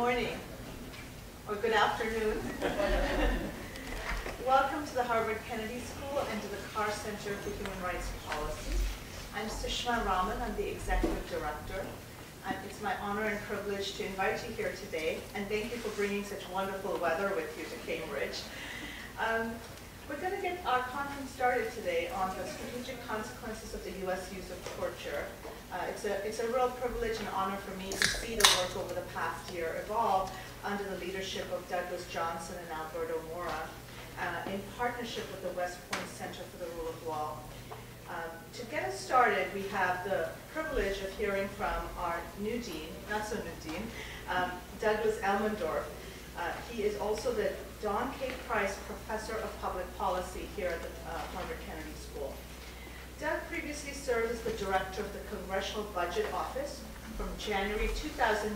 morning, or good afternoon. Welcome to the Harvard Kennedy School and to the Carr Center for Human Rights Policy. I'm Sushma Raman, I'm the Executive Director. It's my honor and privilege to invite you here today, and thank you for bringing such wonderful weather with you to Cambridge. We're going to get our conference started today on the strategic consequences of the U.S. use of torture. It's a real privilege and honor for me to see the work over the past year evolve under the leadership of Douglas Johnson and Alberto Mora in partnership with the West Point Center for the Rule of Law. To get us started, we have the privilege of hearing from our new dean, not so new dean, Douglas Elmendorf. He is also the Don K. Price Professor of Public Policy here at the Harvard Kennedy School. Doug previously served as the director of the Congressional Budget Office from January 2009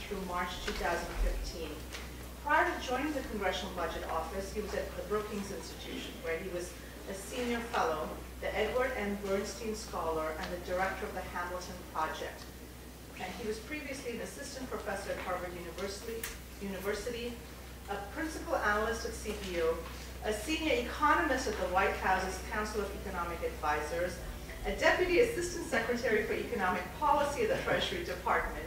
through March 2015. Prior to joining the Congressional Budget Office, he was at the Brookings Institution, where he was a senior fellow, the Edward M. Bernstein Scholar, and the director of the Hamilton Project. And he was previously an assistant professor at Harvard University, a principal analyst at CPU, a senior economist at the White House's Council of Economic Advisors, a deputy assistant secretary for economic policy at the Treasury Department,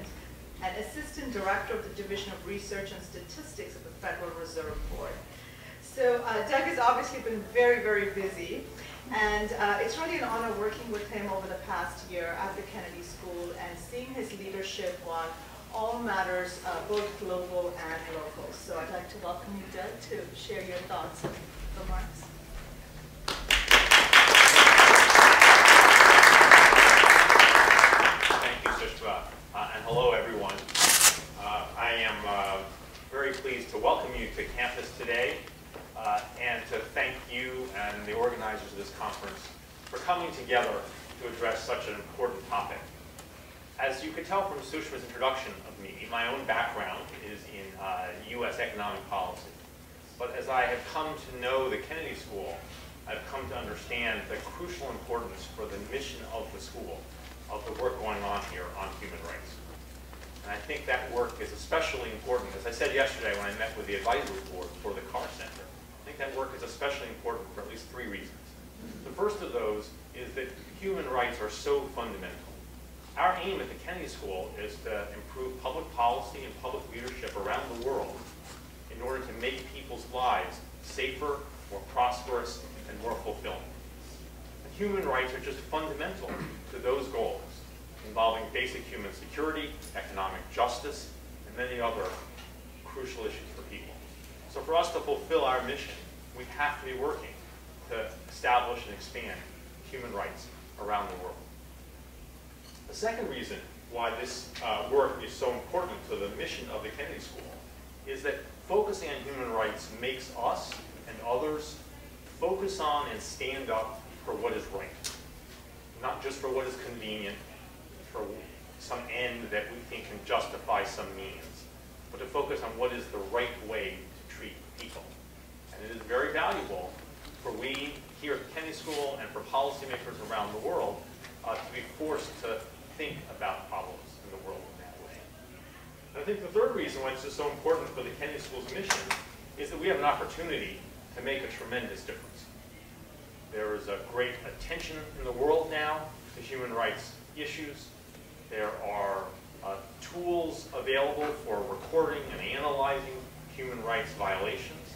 and assistant director of the Division of Research and Statistics at the Federal Reserve Board. So Doug has obviously been very, very busy, and it's really an honor working with him over the past year at the Kennedy School and seeing his leadership on all matters, both global and local. So I'd like to welcome you, Doug, to share your thoughts and remarks. Thank you, Sushma, and hello, everyone. I am very pleased to welcome you to campus today and to thank you and the organizers of this conference for coming together to address such an important topic. As you could tell from Sushma's introduction of me, my own background is in U.S. economic policy. But as I have come to know the Kennedy School, I've come to understand the crucial importance for the mission of the school, of the work going on here on human rights. And I think that work is especially important, as I said yesterday when I met with the advisory board for the Carr Center. I think that work is especially important for at least three reasons. The first of those is that human rights are so fundamental. Our aim at the Kennedy School is to improve public policy and public leadership around the world in order to make people's lives safer, more prosperous, and more fulfilling. And human rights are just fundamental to those goals, involving basic human security, economic justice, and many other crucial issues for people. So for us to fulfill our mission, we have to be working to establish and expand human rights around the world. The second reason why this work is so important to the mission of the Kennedy School is that focusing on human rights makes us and others focus on and stand up for what is right, not just for what is convenient, for some end that we think can justify some means, but to focus on what is the right way to treat people. And it is very valuable for we here at the Kennedy School and for policymakers around the world to be forced to think about problems in the world in that way. And I think the third reason why this is so important for the Kennedy School's mission is that we have an opportunity to make a tremendous difference. There is a great attention in the world now to human rights issues. There are tools available for recording and analyzing human rights violations.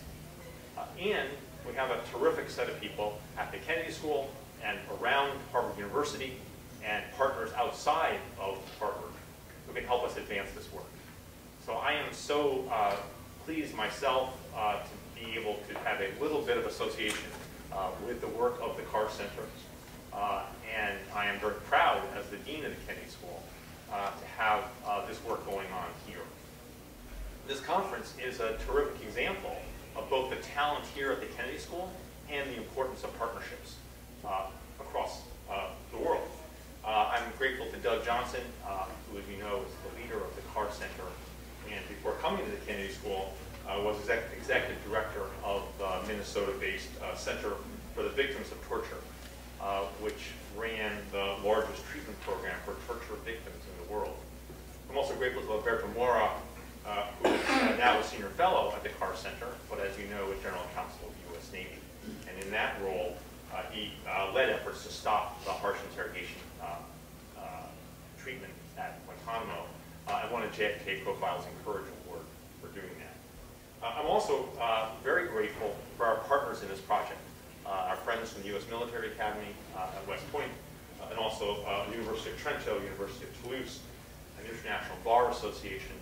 And we have a terrific set of people at the Kennedy School and around Harvard University and partners outside of Harvard who can help us advance this work. So I am so pleased myself to be able to have a little bit of association with the work of the Carr Center. And I am very proud as the dean of the Kennedy School to have this work going on here. This conference is a terrific example of both the talent here at the Kennedy School and the importance of partnerships across the world. I'm grateful to Doug Johnson, who, as you know, is the leader of the Carr Center, and before coming to the Kennedy School, was executive director of the Minnesota-based Center for the Victims of Torture, which ran the largest treatment program for torture victims in the world. I'm also grateful to Alberto Mora, who efforts to stop the harsh interrogation treatment at Guantanamo, and one of JFK Profile's Encourage Award for doing that. I'm also very grateful for our partners in this project, our friends from the U.S. Military Academy at West Point, and also the University of Trento, University of Toulouse, and the International Bar Association,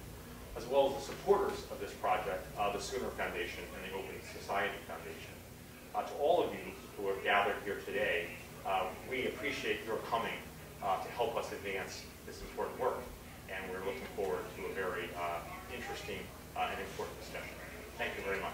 as well as the supporters of this project, the Sooner Foundation and the Open Society Foundation. To all of you who are gathered here today, we appreciate your coming to help us advance this important work, and we're looking forward to a very interesting and important discussion. Thank you very much.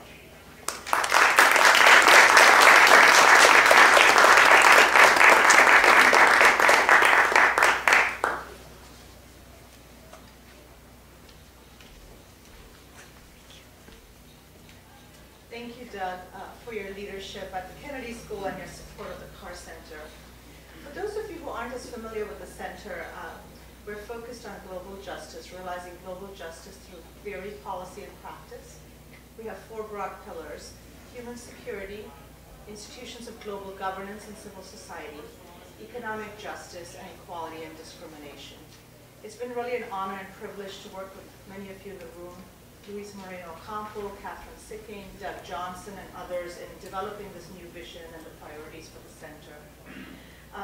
Thank you, Doug, for your leadership at the Kennedy School and your support of the Carr Center. For those of you who aren't as familiar with the center, we're focused on global justice, realizing global justice through theory, policy, and practice. We have four broad pillars: human security, institutions of global governance and civil society, economic justice, and equality and discrimination. It's been really an honor and privilege to work with many of you in the room, Luis Moreno-Ocampo, Kathryn Sikkink, Doug Johnson, and others in developing this new vision and the priorities for the center.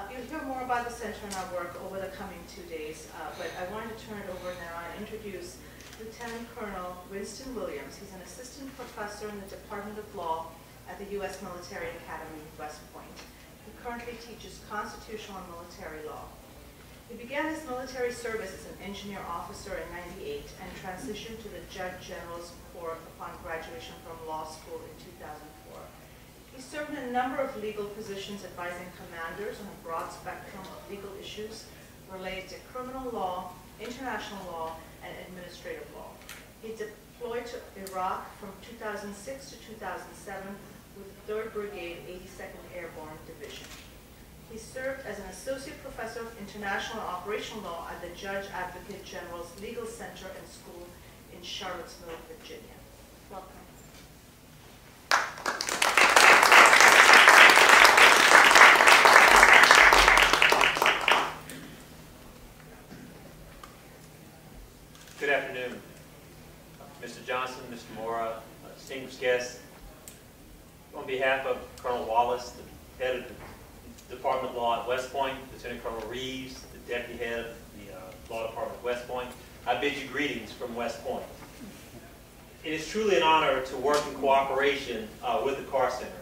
You'll hear more about the center and our work over the coming 2 days, but I want to turn it over now and introduce Lieutenant Colonel Winston Williams. He's an assistant professor in the Department of Law at the U.S. Military Academy at West Point. He currently teaches constitutional and military law. He began his military service as an engineer officer in '98 and transitioned to the Judge General's Corps upon graduation from law school in 2004. He served in a number of legal positions advising commanders on a broad spectrum of legal issues related to criminal law, international law, and administrative law. He deployed to Iraq from 2006 to 2007 with the 3rd Brigade, 82nd Airborne Division. He served as an associate professor of international and operational law at the Judge Advocate General's Legal Center and School in Charlottesville, Virginia. Welcome. Good afternoon, Mr. Johnson, Mr. Mora, distinguished guests. On behalf of Colonel Wallace, the head of the Department of Law at West Point, Lieutenant Colonel Reeves, the deputy head of the Law Department at West Point, I bid you greetings from West Point. It is truly an honor to work in cooperation with the Carr Center.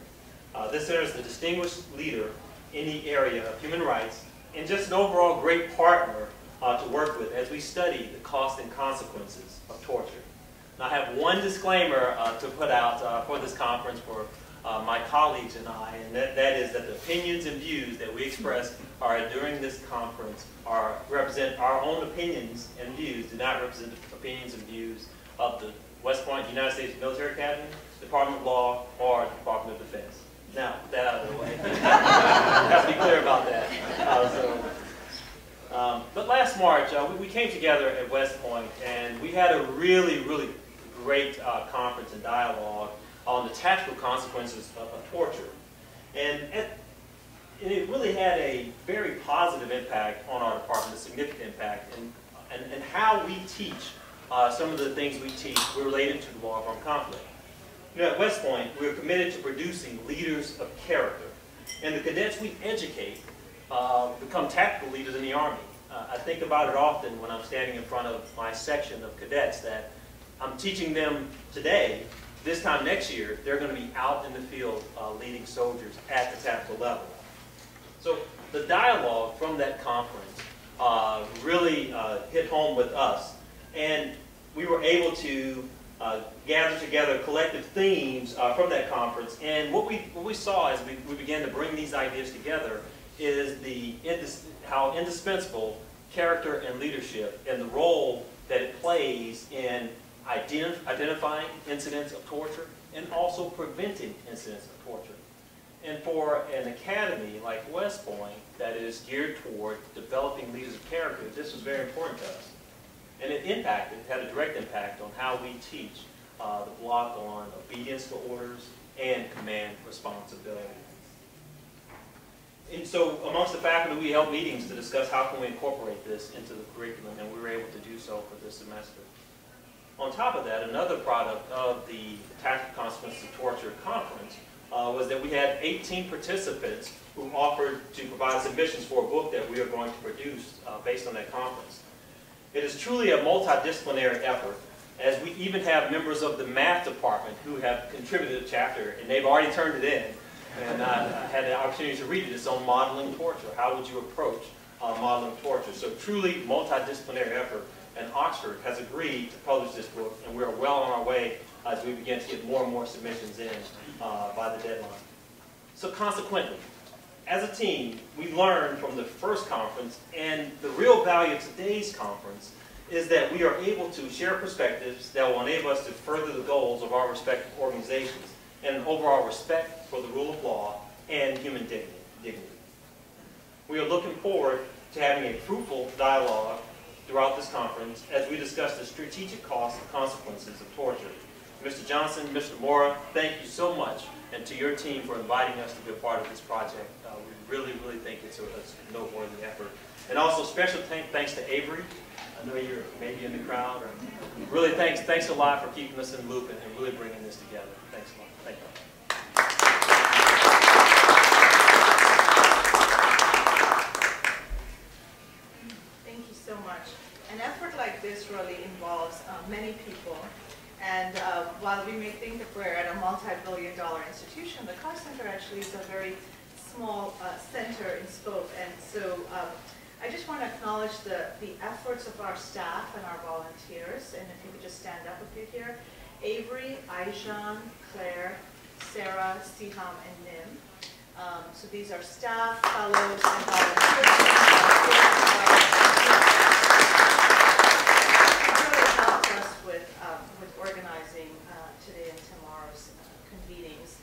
This center is the distinguished leader in the area of human rights and just an overall great partner to work with as we study the costs and consequences of torture. And I have one disclaimer to put out for this conference for my colleagues and I, and that is that the opinions and views that we express during this conference represent our own opinions and views, do not represent the opinions and views of the West Point United States Military Academy, Department of Law, or Department of Defense. Now, that out of the way. I have to be clear about that. But last March, we came together at West Point, and we had a really, really great conference and dialogue on the tactical consequences of torture. And it really had a very positive impact on our department, a significant impact, and how we teach. Some of the things we teach were related to the law of armed conflict. You know, at West Point, we are committed to producing leaders of character. And the cadets we educate become tactical leaders in the Army. I think about it often when I'm standing in front of my section of cadets that I'm teaching them today. This time next year, they're going to be out in the field leading soldiers at the tactical level. So the dialogue from that conference really hit home with us. And we were able to gather together collective themes from that conference. And what we saw as we began to bring these ideas together is how indispensable character and leadership and the role that it plays in identifying incidents of torture and also preventing incidents of torture. And for an academy like West Point that is geared toward developing leaders of character, this was very important to us. And it had a direct impact on how we teach the block on obedience to orders and command responsibility. And so amongst the faculty, we held meetings to discuss how can we incorporate this into the curriculum, and we were able to do so for this semester. On top of that, another product of the Tactical Consequences of Torture conference was that we had 18 participants who offered to provide submissions for a book that we are going to produce based on that conference. It is truly a multidisciplinary effort, as we even have members of the math department who have contributed a chapter, and they've already turned it in. And I had the opportunity to read it. It's on modeling torture. How would you approach modeling torture? So truly multidisciplinary effort. And Oxford has agreed to publish this book, and we are well on our way as we begin to get more and more submissions in by the deadline. So consequently, as a team, we learned from the first conference, and the real value of today's conference is that we are able to share perspectives that will enable us to further the goals of our respective organizations and an overall respect for the rule of law and human dignity. We are looking forward to having a fruitful dialogue throughout this conference as we discuss the strategic costs and consequences of torture. Mr. Johnson, Mr. Mora, thank you so much, and to your team for inviting us to be a part of this project. We really, really think it's a noteworthy effort. And also special thanks to Avery. I know you're maybe in the crowd. Or really thanks a lot for keeping us in the loop and really bringing this together. Thanks a lot. Thank you. Thank you so much. An effort like this really involves many people. And while we may think that we're at a multi-billion-dollar institution, the Carr Center actually is a very small center in scope. And so I just want to acknowledge the efforts of our staff and our volunteers. And if you could just stand up if you're here. Avery, Aishan, Claire, Sarah, Siham, and Nim. So these are staff, fellows, and volunteers. It really helps us with organizing today and tomorrow's convenings.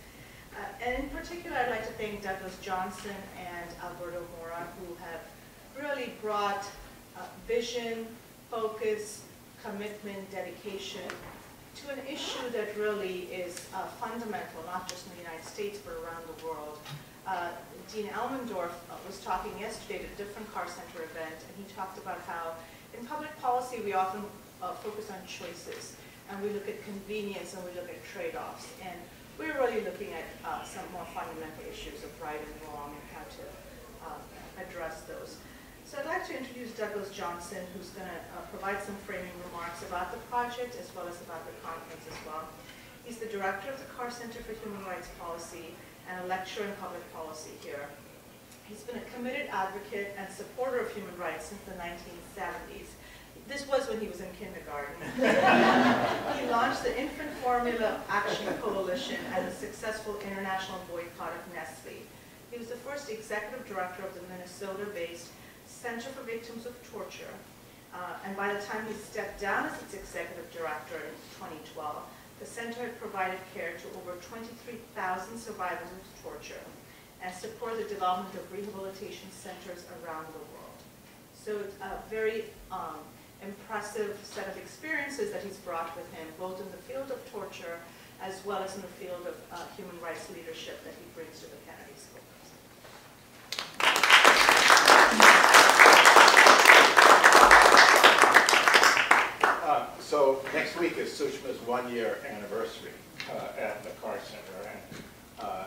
And in particular, I'd like to thank Douglas Johnson and Alberto Mora, who have really brought vision, focus, commitment, dedication to an issue that really is fundamental, not just in the United States, but around the world. Dean Elmendorf was talking yesterday at a different Carr Center event, and he talked about how in public policy we often focus on choices, and we look at convenience, and we look at trade-offs, and we're really looking at some more fundamental issues of right and wrong and how to address those. So I'd like to introduce Douglas Johnson, who's going to provide some framing remarks about the project as well as about the conference as well. He's the director of the Carr Center for Human Rights Policy and a lecturer in public policy here. He's been a committed advocate and supporter of human rights since the 1970s. This was when he was in kindergarten. He launched the Infant Formula Action Coalition and a successful international boycott of Nestle. He was the first executive director of the Minnesota-based Center for Victims of Torture, and by the time he stepped down as its executive director in 2012, the center had provided care to over 23,000 survivors of torture and supported the development of rehabilitation centers around the world. So it's a very impressive set of experiences that he's brought with him, both in the field of torture as well as in the field of human rights leadership that he brings to the Kennedy School. So next week is Sushma's one-year anniversary at the Carr Center, and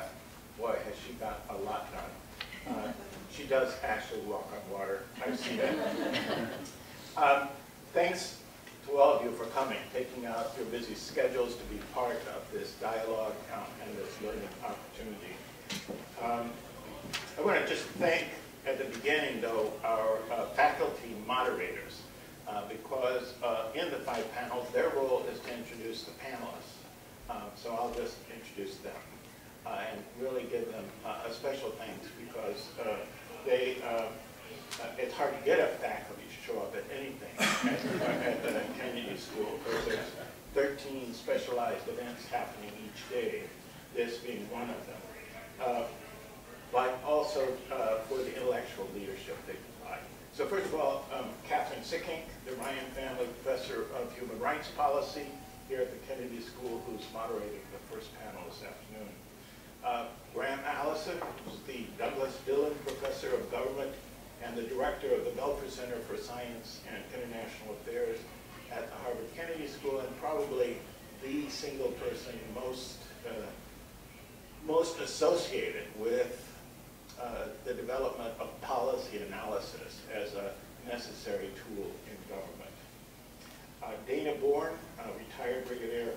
boy, has she got a lot done. She does actually walk on water. I've seen that. Thanks to all of you for coming, taking out your busy schedules to be part of this dialogue and this learning opportunity. I want to just thank, at the beginning, though, our faculty moderators. Because in the 5 panels, their role is to introduce the panelists. So I'll just introduce them and really give them a special thanks because it's hard to get a faculty to show up at anything at the Kennedy School because there's 13 specialized events happening each day, this being one of them. But also for the intellectual leadership they provide. So first of all, Kathryn Sikkink, the Ryan Family Professor of Human Rights Policy here at the Kennedy School, who's moderating the first panel this afternoon. Graham Allison, who's the Douglas Dillon Professor of Government and the Director of the Belfer Center for Science and International Affairs at the Harvard Kennedy School, and probably the single person most associated with the development of policy analysis as a necessary tool in government. Dana Bourne, retired Brigadier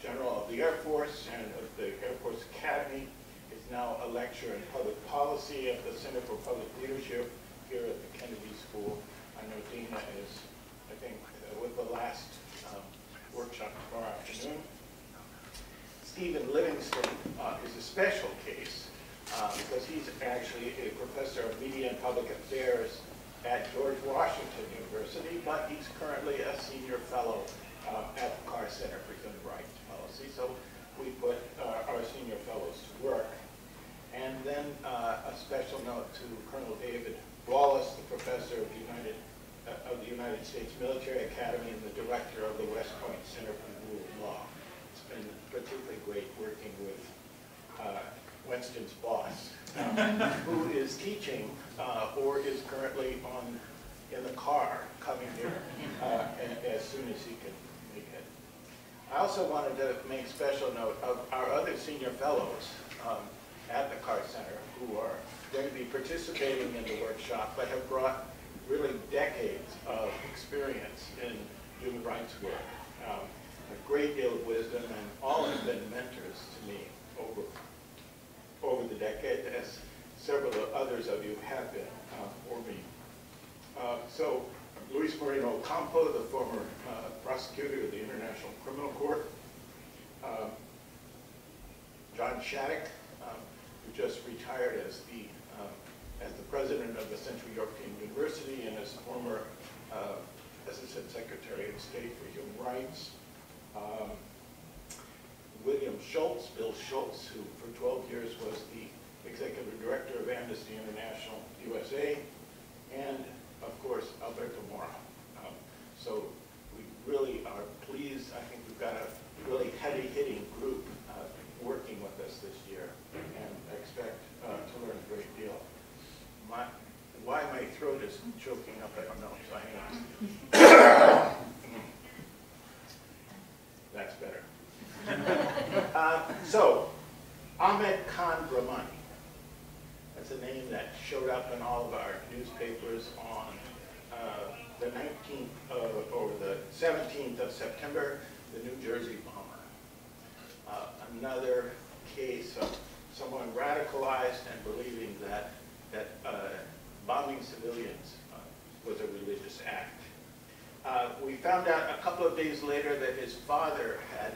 General of the Air Force and of the Air Force Academy, is now a lecturer in public policy at the Center for Public Leadership here at the Kennedy School. I know Dana is, I think, with the last workshop tomorrow afternoon. Stephen Livingston is a special case because he's actually a professor of media and public affairs at George Washington University, but he's currently a senior fellow at the Carr Center for Human Rights Policy. So we put our senior fellows to work. And then a special note to Colonel David Wallace, the professor of the United States Military Academy and the director of the West Point Center for the Rule of Law. It's been particularly great working with Winston's boss, who is teaching or is currently in the car coming here as soon as he can make it. I also wanted to make special note of our other senior fellows at the Carr Center who are going to be participating in the workshop but have brought really decades of experience in human rights work, a great deal of wisdom, and all have been mentors to me over the decade, as several others of you have been for me. So Luis Moreno-Ocampo, the former prosecutor of the International Criminal Court, John Shattuck, who just retired as the president of the Central European University and as former Assistant Secretary of State for Human Rights, William Schultz, Bill Schultz, who for 12 years was the Executive Director of Amnesty International USA, and of course, Alberto Mora. So we really are pleased. I think we've got a really heavy-hitting group working with us this year, and I expect to learn a great deal. Why my throat is choking up, I don't know, so hang on. That's better. So, Ahmed Khan Brahmani. That's a name that showed up in all of our newspapers on the 19th or the 17th of September, the New Jersey bomber. Another case of someone radicalized and believing that bombing civilians was a religious act. We found out a couple of days later that his father had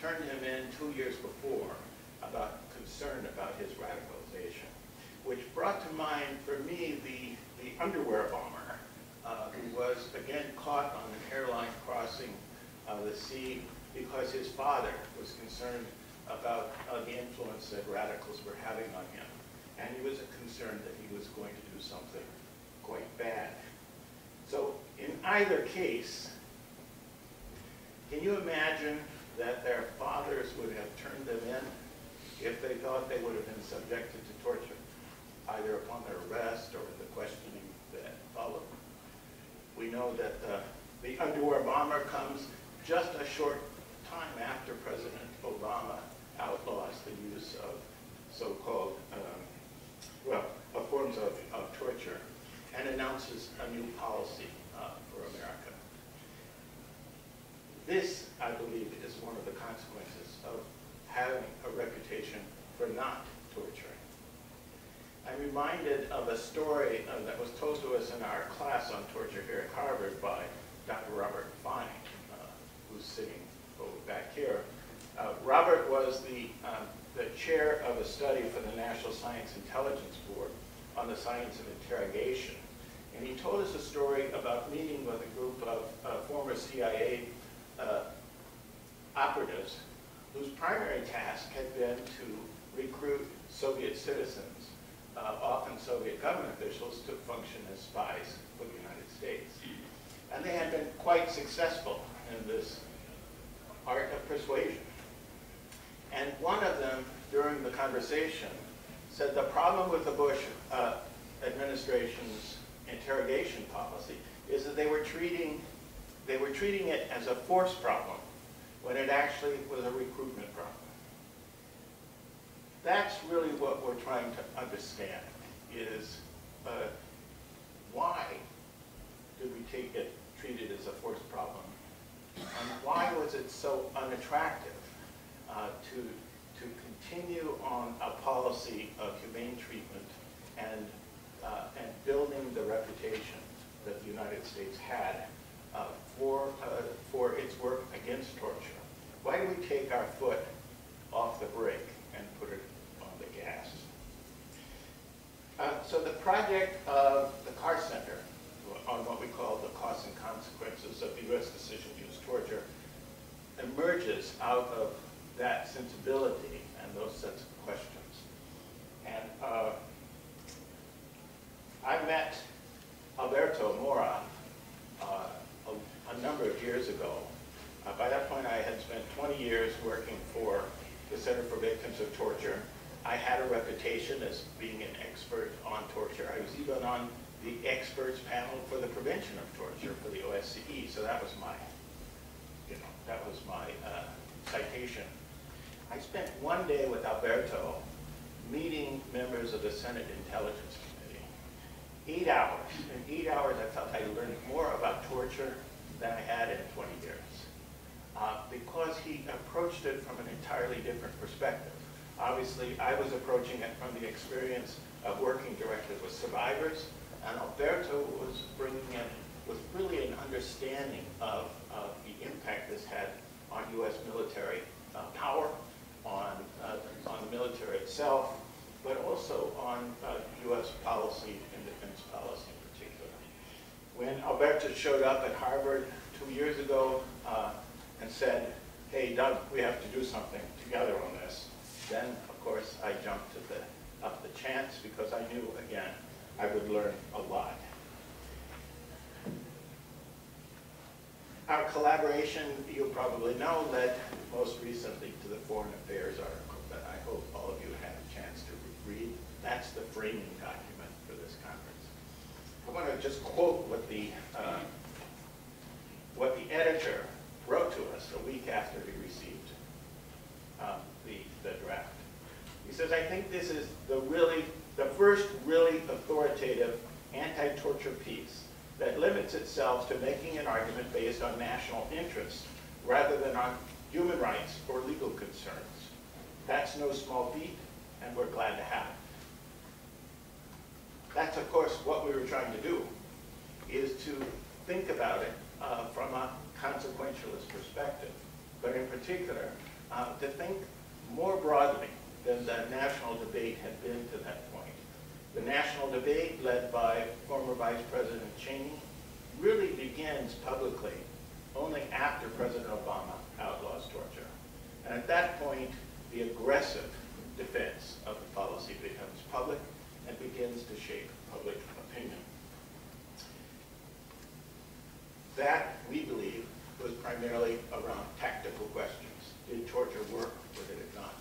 turned him in 2 years before about concern about his radicalization, which brought to mind for me the underwear bomber who was again caught on an airline crossing the sea because his father was concerned about the influence that radicals were having on him. And he was concerned that he was going to do something quite bad. So in either case, can you imagine that their fathers would have turned them in if they thought they would have been subjected to torture, either upon their arrest or the questioning that followed? We know that the underwear bomber comes just a short time after President Obama outlaws the use of so-called, forms of torture, and announces a new policy for America. This, I believe, is one of the consequences of having a reputation for not torturing. I'm reminded of a story that was told to us in our class on torture here at Harvard by Dr. Robert Fine, who's sitting over back here. Robert was the chair of a study for the National Science Intelligence Board on the science of interrogation. And he told us a story about meeting with a group of former CIA operatives whose primary task had been to recruit Soviet citizens, often Soviet government officials, to function as spies for the United States. And they had been quite successful in this art of persuasion. And one of them during the conversation, said the problem with the Bush administration's interrogation policy is that they were treating it as a force problem when it actually was a recruitment problem. That's really what we're trying to understand, is why did we treat it as a force problem? And why was it so unattractive to continue on a policy of humane treatment and building the reputation that the United States had for its work against torture? Why do we take our foot off the brake and put it on the gas? So the project of the Carr Center on what we call the costs and consequences of the U.S. decision to use torture emerges out of that sensibility and those sets of questions. And I met Alberto Mora a number of years ago. By that point, I had spent 20 years working for the Center for Victims of Torture. I had a reputation as being an expert on torture. I was even on the experts panel for the prevention of torture for the OSCE, so that was my, citation. I spent one day with Alberto meeting members of the Senate Intelligence Committee. 8 hours. In 8 hours, I felt I learned more about torture than I had in 20 years, because he approached it from an entirely different perspective. Obviously, I was approaching it from the experience of working directly with survivors, and Alberto was bringing in, was really an understanding of the impact this had on U.S. military power, on the military itself, but also on U.S. policy and defense policy in particular. When Alberto showed up at Harvard 2 years ago and said, "Hey, Doug, we have to do something together on this," then, of course, I jumped to the chance, because I knew, again, I would learn a lot. Our collaboration, you probably know, led most recently to the Foreign Affairs article that I hope all of you had a chance to read. That's the framing document for this conference. I want to just quote what the editor wrote to us a week after we received the draft. He says, "I think this is the first really authoritative anti-torture piece that limits itself to making an argument based on national interests rather than on human rights or legal concerns. That's no small feat, and we're glad to have it." That's, of course, what we were trying to do, is to think about it from a consequentialist perspective, but in particular, to think more broadly than the national debate had been to that point. The national debate, led by former Vice President Cheney, really begins publicly only after President Obama outlaws torture. And at that point, the aggressive defense of the policy becomes public and begins to shape public opinion. That, we believe, was primarily around tactical questions. Did torture work, or did it not?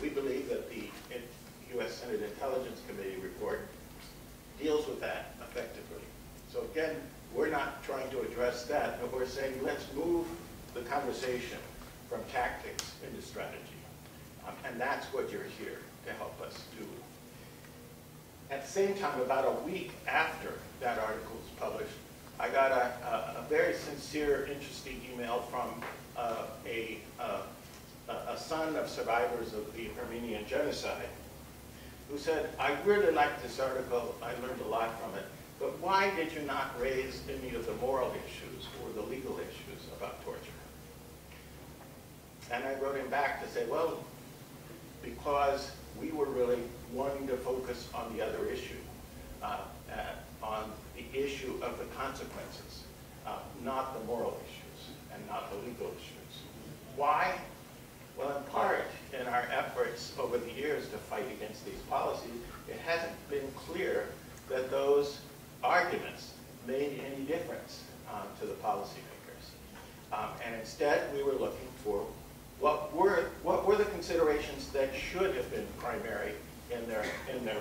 We believe that the U.S. Senate Intelligence Committee report deals with that effectively. So again, we're not trying to address that, but we're saying let's move the conversation from tactics into strategy. And that's what you're here to help us do. At the same time, about a week after that article was published, I got a very sincere, interesting email from a son of survivors of the Armenian genocide, who said, "I really liked this article, I learned a lot from it, but why did you not raise any of the moral issues or the legal issues about torture?" And I wrote him back to say, well, because we were really wanting to focus on the other issue, on the issue of the consequences, not the moral issues and not the legal issues. Why? Well, in part, in our efforts over the years to fight against these policies, it hasn't been clear that those arguments made any difference to the policymakers. And instead, we were looking for What were the considerations that should have been primary in their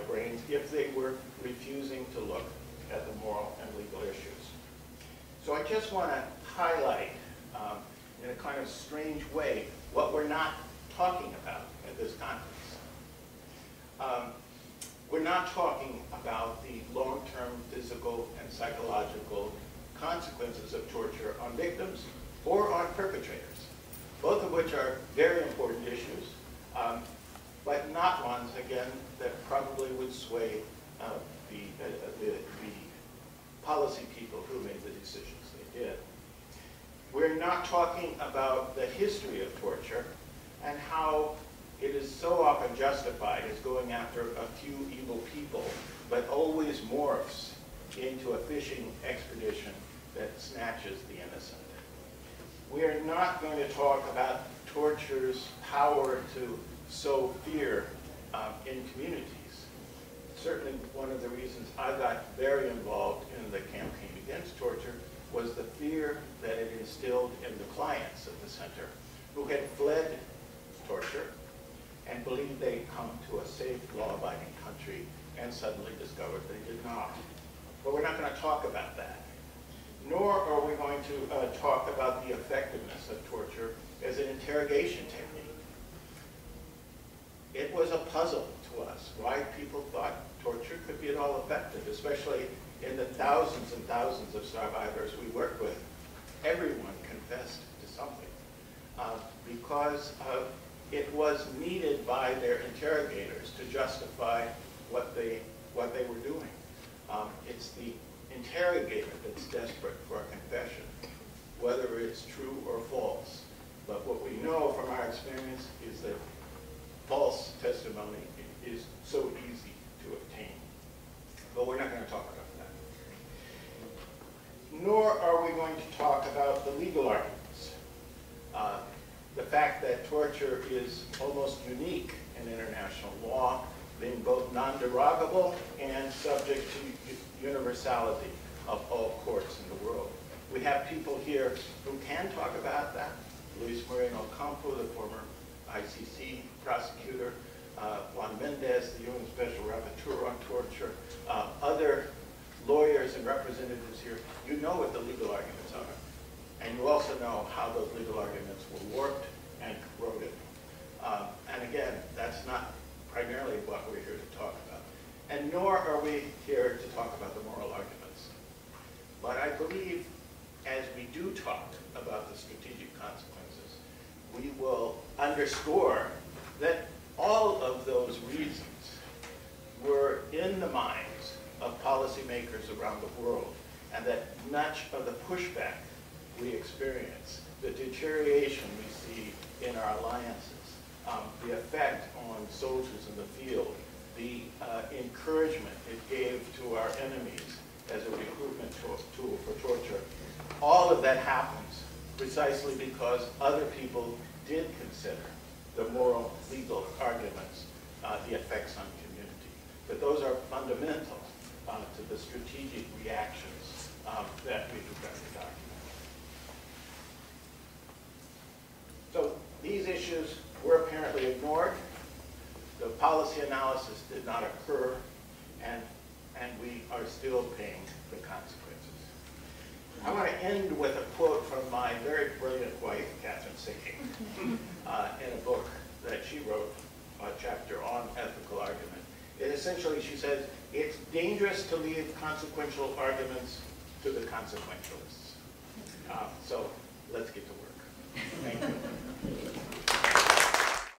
brains if they were refusing to look at the moral and legal issues? So I just want to highlight in a kind of strange way what we're not talking about at this conference. We're not talking about the long-term physical and psychological consequences of torture on victims or on perpetrators, both of which are very important issues, but not ones, again, that probably would sway the policy people who made the decisions they did. We're not talking about the history of torture and how it is so often justified as going after a few evil people, but always morphs into a fishing expedition that snatches the innocent. We are not going to talk about torture's power to sow fear in communities. Certainly one of the reasons I got very involved in the campaign against torture was the fear that it instilled in the clients of the center who had fled torture and believed they'd come to a safe, law-abiding country and suddenly discovered they did not. But we're not going to talk about that. Nor are we going to talk about the effectiveness of torture as an interrogation technique. It was a puzzle to us why people thought torture could be at all effective, especially in the thousands and thousands of survivors we worked with. Everyone confessed to something because it was needed by their interrogators to justify what they were doing. It's the interrogator that's desperate for a confession, whether it's true or false. But what we know from our experience is that false testimony is so easy to obtain. But we're not going to talk about that. Nor are we going to talk about the legal arguments. The fact that torture is almost unique in international law, being both non-derogable and subject to universality of all courts in the world. We have people here who can talk about that. Luis Moreno-Ocampo, the former ICC prosecutor, Juan Mendez, the UN Special Rapporteur on Torture, other lawyers and representatives here. You know what the legal arguments are, and you also know how those legal arguments were warped and corroded. And again, that's not primarily what we're here to talk about. And nor are we here to talk about the moral arguments. But I believe as we do talk about the strategic consequences, we will underscore that all of those reasons were in the minds of policymakers around the world, and that much of the pushback we experience, the deterioration we see in our alliances, the effect on soldiers in the field, the encouragement it gave to our enemies as a recruitment tool for torture, all of that happens precisely because other people did consider the moral, legal arguments, the effects on community. But those are fundamental to the strategic reactions that we prepared to document. So these issues were apparently ignored. The policy analysis did not occur, and we are still paying the consequences. I want to end with a quote from my very brilliant wife, Kathryn Sikkink, in a book that she wrote, a chapter on ethical argument. And essentially, she says, it's dangerous to leave consequential arguments to the consequentialists. So let's get to work. Thank you.